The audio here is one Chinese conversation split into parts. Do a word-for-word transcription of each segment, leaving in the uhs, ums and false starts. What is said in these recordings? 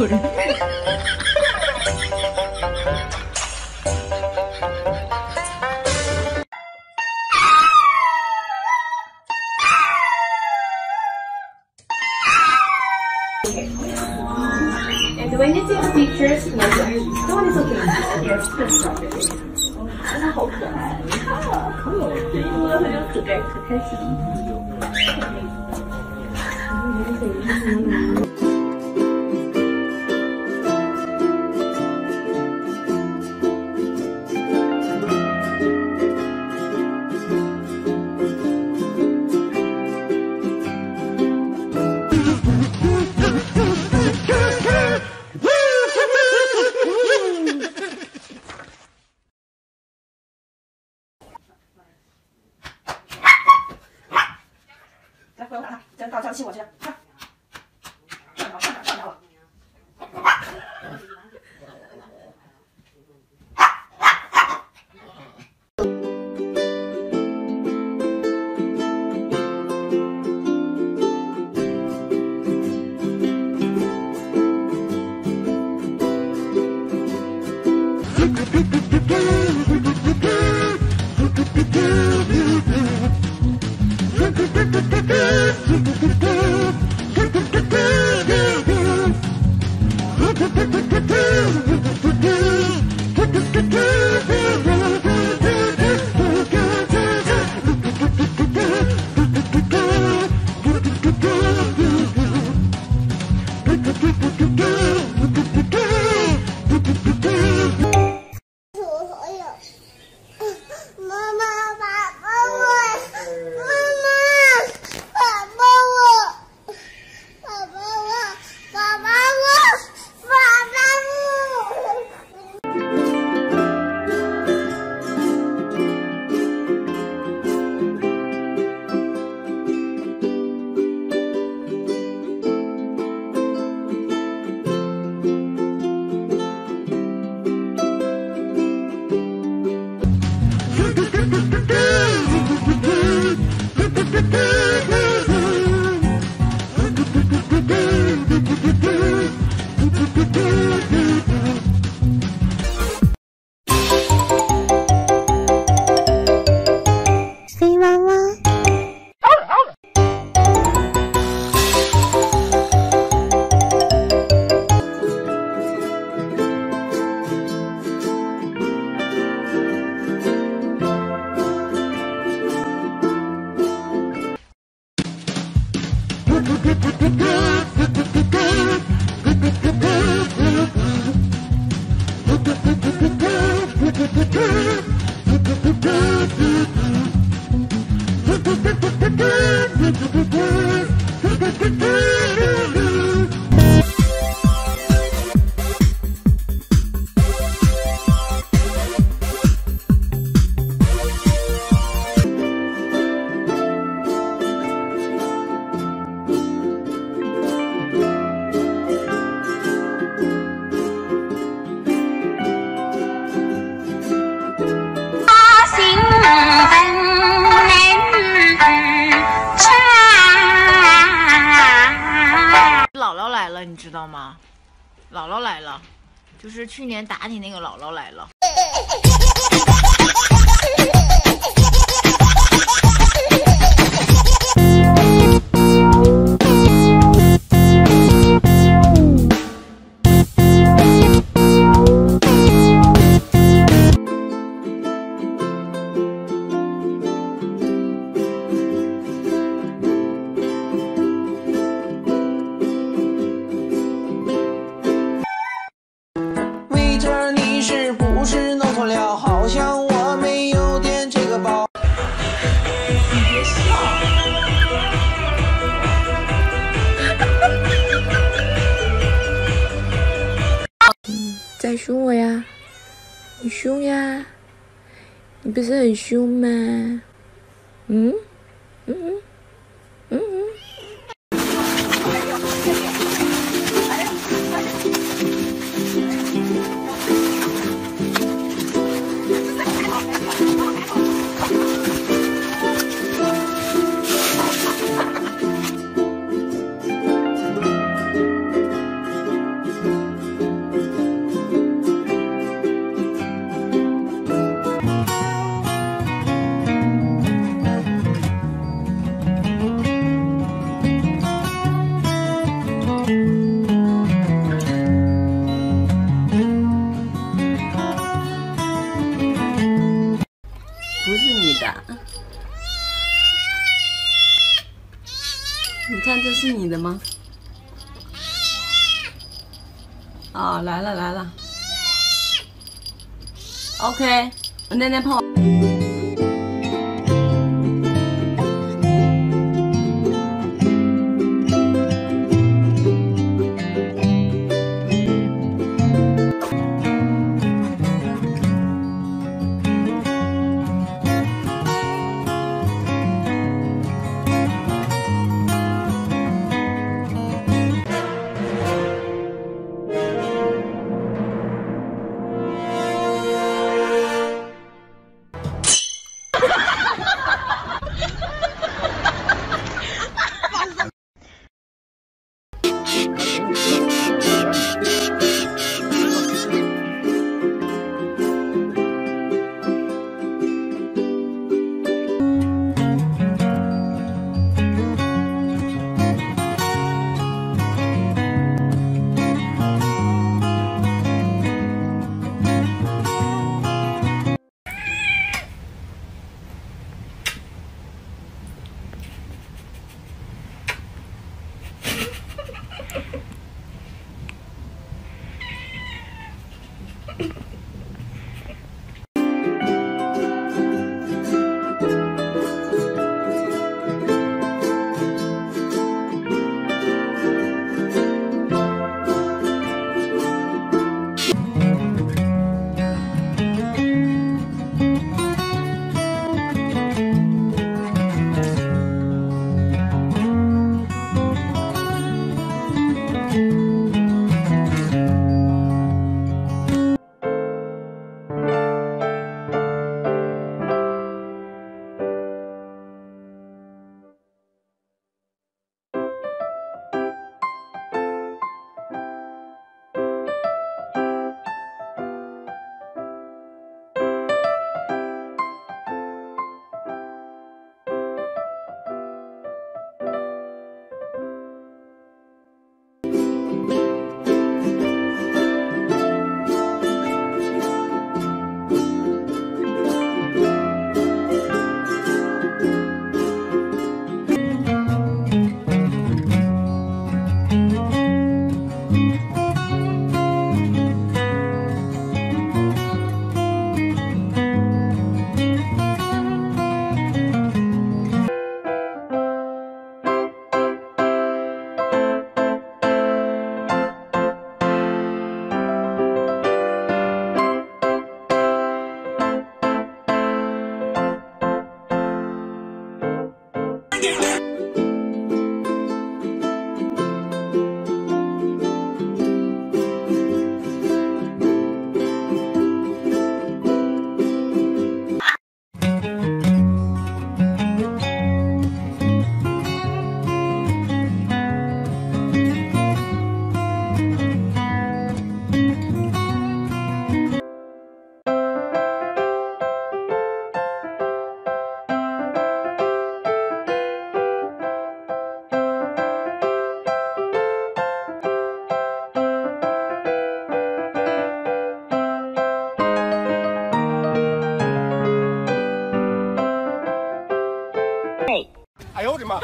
And when you take pictures, no one is okay. Yes, that's right. Oh, cool.亲我去，上上上上上上我！你知道吗？姥姥来了，就是去年打你那个姥姥来了。在凶我呀！你凶呀！你不是很凶吗？嗯嗯嗯嗯嗯。看这是你的吗？啊，来了来了。OK， 我奶奶泡。 哎呦我的妈！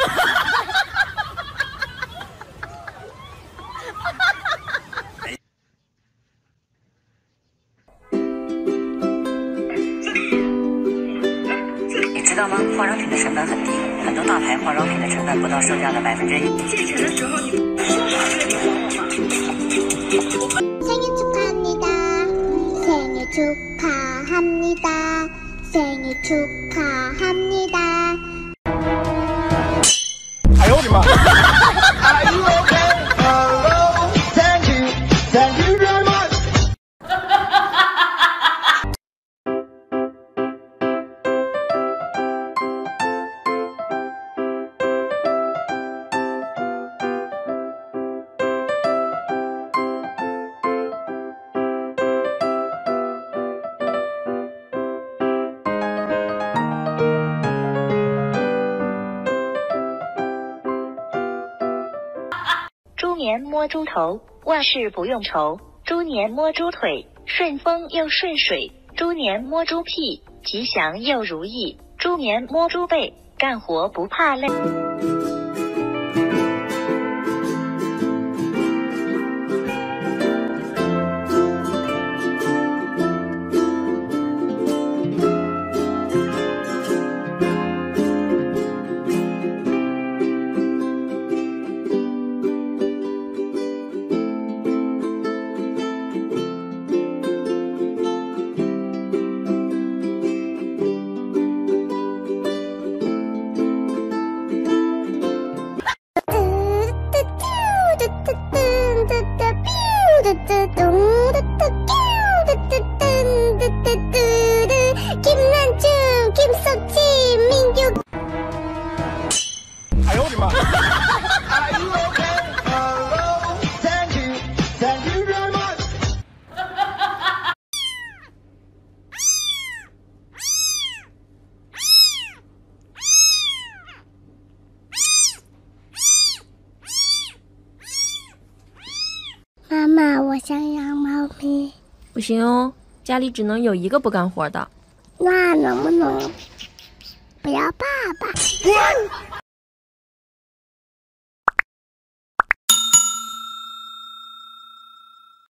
你知道吗？化妆品的成本很低，很多大牌化妆品的成本不到售价的百分之一。戒指的时候你생일축하합니다생일축하합니다생일축하합니다 Are you okay? Hello, thank you, thank you very much. 猪年摸猪头，万事不用愁；猪年摸猪腿，顺风又顺水；猪年摸猪屁，吉祥又如意；猪年摸猪背，干活不怕累。 김난중, 김석진, 민규. I hold him up. Are you okay? Hello. Thank you. Thank you very much.妈妈，我想养猫咪。不行哦，家里只能有一个不干活的。那能不能不要爸爸？